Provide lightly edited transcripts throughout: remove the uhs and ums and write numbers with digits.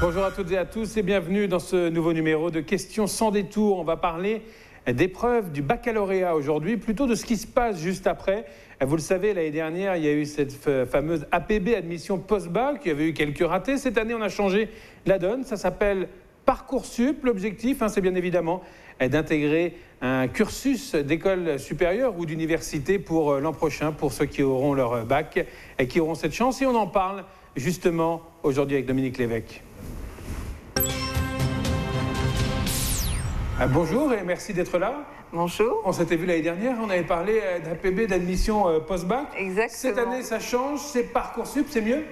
Bonjour à toutes et à tous et bienvenue dans ce nouveau numéro de Questions sans détour. On va parler d'épreuves du baccalauréat aujourd'hui, plutôt de ce qui se passe juste après. Vous le savez, l'année dernière, il y a eu cette fameuse APB, admission post-bac, il y avait eu quelques ratés. Cette année, on a changé la donne, ça s'appelle Parcoursup. L'objectif, c'est bien évidemment d'intégrer un cursus d'école supérieure ou d'université pour l'an prochain, pour ceux qui auront leur bac et qui auront cette chance. Et on en parle justement aujourd'hui avec Dominique Levecque. Bonjour et merci d'être là. Bonjour. On s'était vu l'année dernière, on avait parlé d'APB, d'admission post-bac. Exactement. Cette année, ça change, c'est Parcoursup, c'est mieux?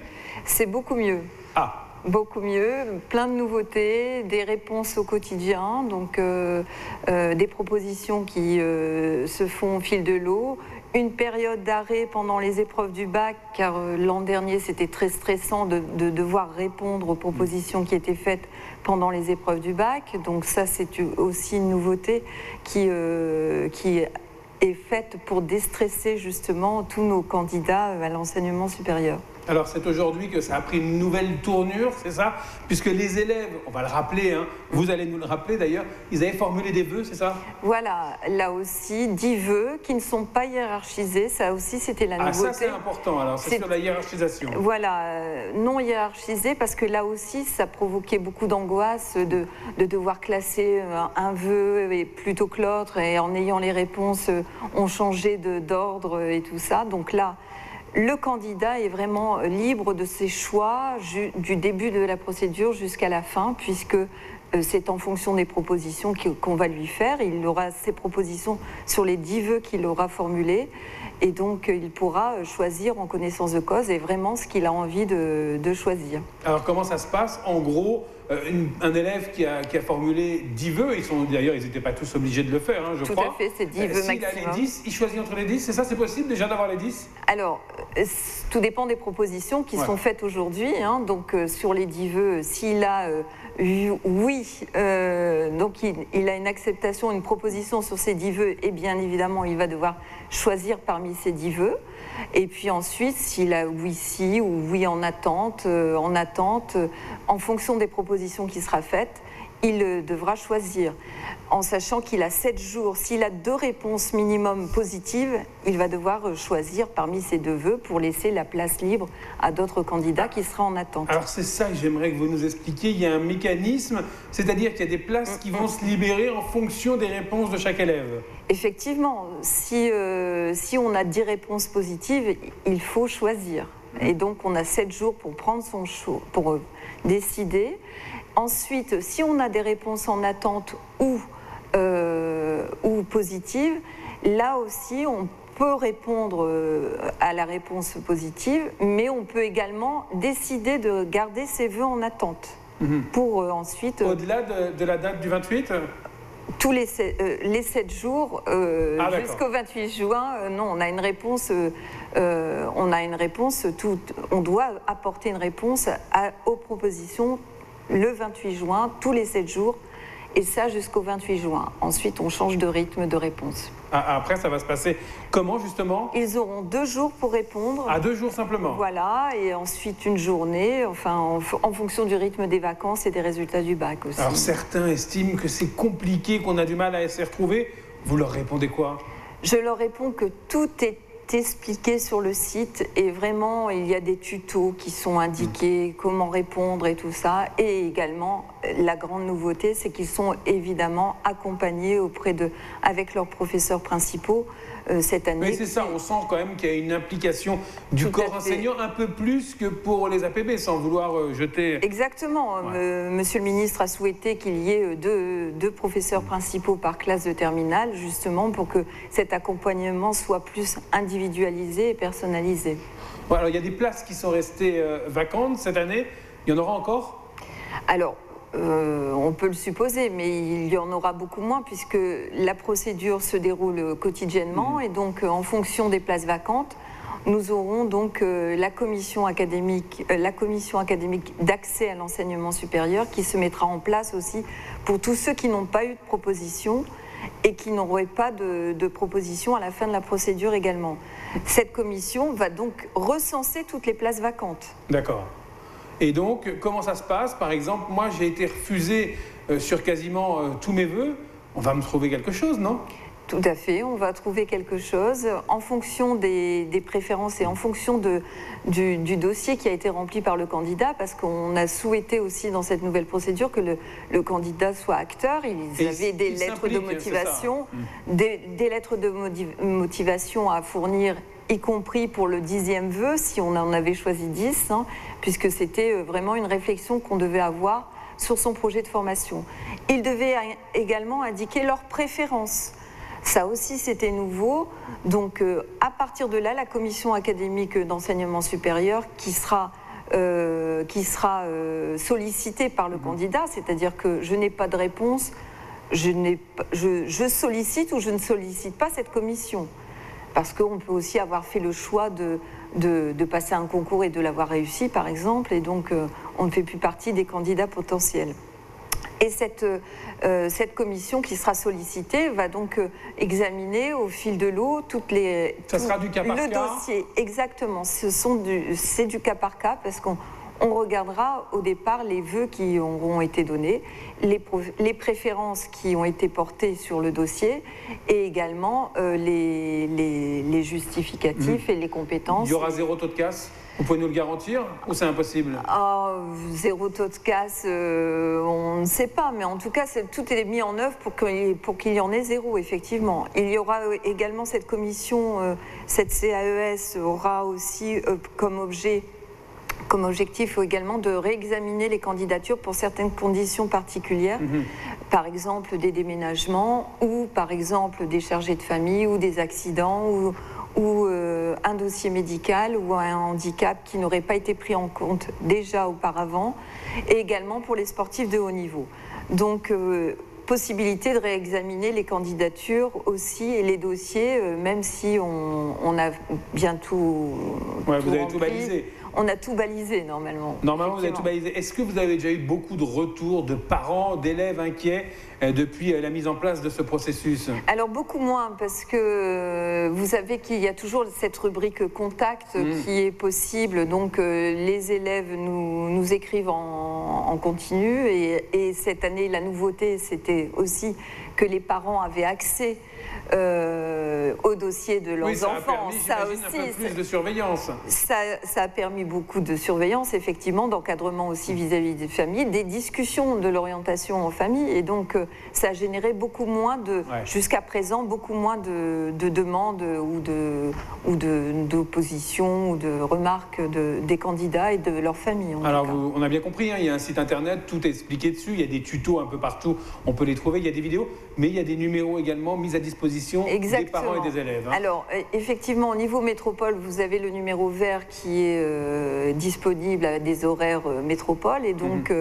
C'est beaucoup mieux. Ah. Beaucoup mieux, plein de nouveautés, des réponses au quotidien, donc des propositions qui se font au fil de l'eau. Une période d'arrêt pendant les épreuves du bac, car l'an dernier c'était très stressant de devoir répondre aux propositions qui étaient faites pendant les épreuves du bac. Donc ça, c'est aussi une nouveauté qui est faite pour déstresser justement tous nos candidats à l'enseignement supérieur. Alors c'est aujourd'hui que ça a pris une nouvelle tournure, c'est ça? Puisque les élèves, on va le rappeler, vous allez nous le rappeler d'ailleurs, ils avaient formulé des vœux, c'est ça? Voilà, là aussi, 10 vœux qui ne sont pas hiérarchisés, ça aussi c'était la nouveauté. Ah ça c'est important, alors c'est sur la hiérarchisation. Voilà, non hiérarchisé, parce que là aussi ça provoquait beaucoup d'angoisse de devoir classer un vœu et plutôt que l'autre, et en ayant les réponses, on changeait d'ordre et tout ça, donc là... Le candidat est vraiment libre de ses choix du début de la procédure jusqu'à la fin, puisque c'est en fonction des propositions qu'on va lui faire. Il aura ses propositions sur les 10 vœux qu'il aura formulés, et donc il pourra choisir en connaissance de cause et vraiment ce qu'il a envie de choisir. Alors comment ça se passe? En gros, un élève qui a formulé 10 vœux, d'ailleurs ils n'étaient pas tous obligés de le faire, je crois. Tout à fait, c'est 10 vœux maximum. S'il a les 10, il choisit entre les 10, c'est ça, c'est possible déjà d'avoir les 10? Alors, tout dépend des propositions qui sont faites aujourd'hui, donc sur les 10 vœux, s'il a donc il a une acceptation, une proposition sur ses 10 vœux, et bien évidemment il va devoir choisir parmi ses 10 vœux, et puis ensuite s'il a oui si ou oui en attente, en fonction des propositions qui sera faite, il devra choisir, en sachant qu'il a 7 jours. S'il a 2 réponses minimum positives, il va devoir choisir parmi ces 2 vœux pour laisser la place libre à d'autres candidats qui seraient en attente. Alors c'est ça que j'aimerais que vous nous expliquiez, il y a un mécanisme, c'est-à-dire qu'il y a des places qui vont se libérer en fonction des réponses de chaque élève. Effectivement, si on a 10 réponses positives, il faut choisir. Et donc on a 7 jours pour prendre son choix, pour décider. Ensuite, si on a des réponses en attente ou positives, là aussi on peut répondre à la réponse positive, mais on peut également décider de garder ses vœux en attente pour ensuite... Au-delà de la date du 28 ? Tous les 7 jours, jusqu'au 28 juin, non, on a une réponse, on doit apporter une réponse aux propositions le 28 juin, tous les 7 jours, et ça jusqu'au 28 juin. Ensuite, on change de rythme de réponse. Ah, après, ça va se passer comment, justement? Ils auront 2 jours pour répondre. Ah, 2 jours simplement? Voilà, et ensuite une journée, enfin, en fonction du rythme des vacances et des résultats du bac aussi. Alors, certains estiment que c'est compliqué, qu'on a du mal à s'y retrouver. Vous leur répondez quoi? Je leur réponds que tout est expliqué sur le site, et vraiment il y a des tutos qui sont indiqués, comment répondre et tout ça, et également la grande nouveauté c'est qu'ils sont évidemment accompagnés avec leurs professeurs principaux cette année. Mais c'est ça, on sent quand même qu'il y a une implication du corps enseignant un peu plus que pour les APB, sans vouloir jeter... Exactement, monsieur le ministre a souhaité qu'il y ait 2 professeurs principaux par classe de terminale, justement pour que cet accompagnement soit plus individualisé et personnalisé. Bon, alors, il y a des places qui sont restées vacantes cette année, il y en aura encore? Alors, on peut le supposer, mais il y en aura beaucoup moins puisque la procédure se déroule quotidiennement et donc en fonction des places vacantes, nous aurons donc la commission académique d'accès à l'enseignement supérieur qui se mettra en place aussi pour tous ceux qui n'ont pas eu de proposition et qui n'auraient pas de proposition à la fin de la procédure également. Cette commission va donc recenser toutes les places vacantes. D'accord. Et donc, comment ça se passe? Par exemple, moi, j'ai été refusé sur quasiment tous mes vœux. On va me trouver quelque chose, non? Tout à fait, on va trouver quelque chose en fonction des préférences et en fonction du dossier qui a été rempli par le candidat, parce qu'on a souhaité aussi dans cette nouvelle procédure que le candidat soit acteur. Ils avaient des lettres de motivation, des lettres de motivation à fournir, y compris pour le 10e vœu, si on en avait choisi 10, hein, puisque c'était vraiment une réflexion qu'on devait avoir sur son projet de formation. Ils devaient également indiquer leurs préférences. Ça aussi, c'était nouveau. Donc, à partir de là, la commission académique d'enseignement supérieur qui sera sollicitée par le candidat, c'est-à-dire que je n'ai pas de réponse, je sollicite ou je ne sollicite pas cette commission. Parce qu'on peut aussi avoir fait le choix de passer un concours et de l'avoir réussi, par exemple, et donc on ne fait plus partie des candidats potentiels. Et cette commission qui sera sollicitée va donc examiner au fil de l'eau le dossier. Exactement, c'est du cas par cas, parce qu'on regardera au départ les vœux qui auront été donnés, les préférences qui ont été portées sur le dossier, et également les justificatifs et les compétences. Il y aura zéro taux de casse? Vous pouvez nous le garantir ou c'est impossible? Zéro taux de casse, on ne sait pas, mais en tout cas, tout est mis en œuvre pour qu'il y en ait zéro, effectivement. Il y aura également cette commission, cette CAES aura aussi comme objectif également de réexaminer les candidatures pour certaines conditions particulières, par exemple des déménagements ou par exemple des chargés de famille ou des accidents ou un dossier médical ou un handicap qui n'aurait pas été pris en compte déjà auparavant, et également pour les sportifs de haut niveau. Donc, possibilité de réexaminer les candidatures aussi et les dossiers, même si on a bien tout... Ouais, vous avez tout balisé. On a tout balisé normalement. Normalement, vous avez tout balisé. Est-ce que vous avez déjà eu beaucoup de retours de parents, d'élèves inquiets depuis la mise en place de ce processus? Alors, beaucoup moins, parce que vous savez qu'il y a toujours cette rubrique contact qui est possible. Donc, les élèves nous écrivent en continu. Et cette année, la nouveauté, c'était aussi que les parents avaient accès au dossier de leurs enfants. Ça a permis, j'imagine, un peu plus de surveillance. Ça a permis beaucoup de surveillance, effectivement, d'encadrement aussi vis-à-vis des familles, des discussions de l'orientation en famille. Et donc, ça a généré beaucoup moins jusqu'à présent, beaucoup moins de demandes ou d'opposition ou de remarques des candidats et de leurs familles. Alors, on a bien compris, hein, il y a un site internet, tout est expliqué dessus, il y a des tutos un peu partout, on peut les trouver, il y a des vidéos, mais il y a des numéros également mis à disposition des parents et des élèves. Hein. Alors, effectivement, au niveau métropole, vous avez le numéro vert qui est disponible à des horaires métropole, et donc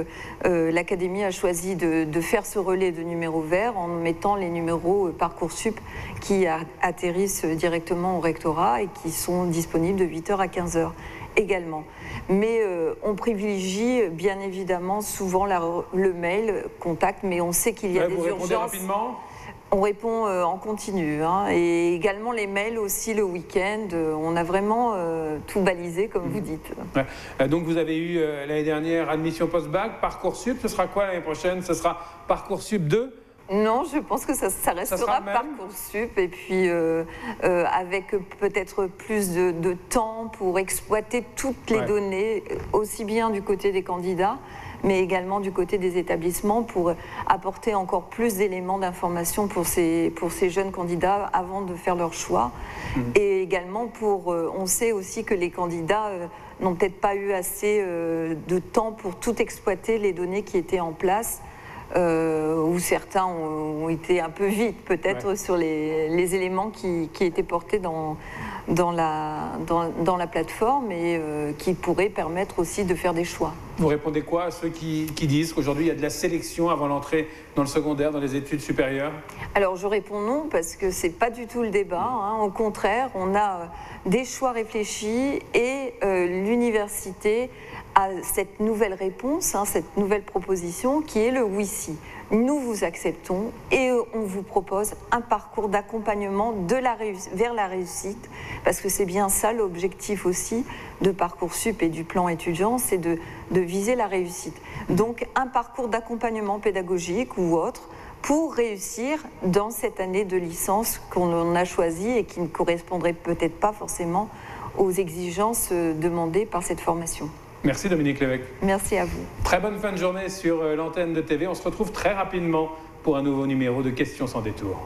l'Académie a choisi de faire ce relais de numéros verts en mettant les numéros Parcoursup qui atterrissent directement au rectorat et qui sont disponibles de 8h à 15h également. Mais on privilégie bien évidemment souvent le mail contact, mais on sait qu'il y a des urgences. Vous répondez rapidement ? On répond en continu, hein, et également les mails aussi le week-end. On a vraiment tout balisé, comme vous dites. Ouais. Donc vous avez eu l'année dernière admission post-bac, Parcoursup. Ce sera quoi l'année prochaine? Ce sera Parcoursup 2? Non, je pense que ça restera Parcoursup, et puis avec peut-être plus de temps pour exploiter toutes les données, aussi bien du côté des candidats, mais également du côté des établissements, pour apporter encore plus d'éléments d'information pour ces jeunes candidats avant de faire leur choix. Et également on sait aussi que les candidats n'ont peut-être pas eu assez de temps pour tout exploiter les données qui étaient en place. Où certains ont été un peu vite peut-être sur les éléments qui étaient portés dans la plateforme, et qui pourraient permettre aussi de faire des choix. Vous répondez quoi à ceux qui disent qu'aujourd'hui il y a de la sélection avant l'entrée dans le secondaire, dans les études supérieures? Alors, je réponds non, parce que c'est pas du tout le débat, hein. Au contraire, on a des choix réfléchis, et l'université à cette nouvelle réponse, hein, cette nouvelle proposition qui est le « oui si ». Nous vous acceptons et on vous propose un parcours d'accompagnement vers la réussite, parce que c'est bien ça l'objectif aussi de Parcoursup et du plan étudiant, c'est de viser la réussite. Donc un parcours d'accompagnement pédagogique ou autre pour réussir dans cette année de licence qu'on a choisie et qui ne correspondrait peut-être pas forcément aux exigences demandées par cette formation. Merci Dominique Levecque. Merci à vous. Très bonne fin de journée sur l'antenne de TV. On se retrouve très rapidement pour un nouveau numéro de Questions sans détour.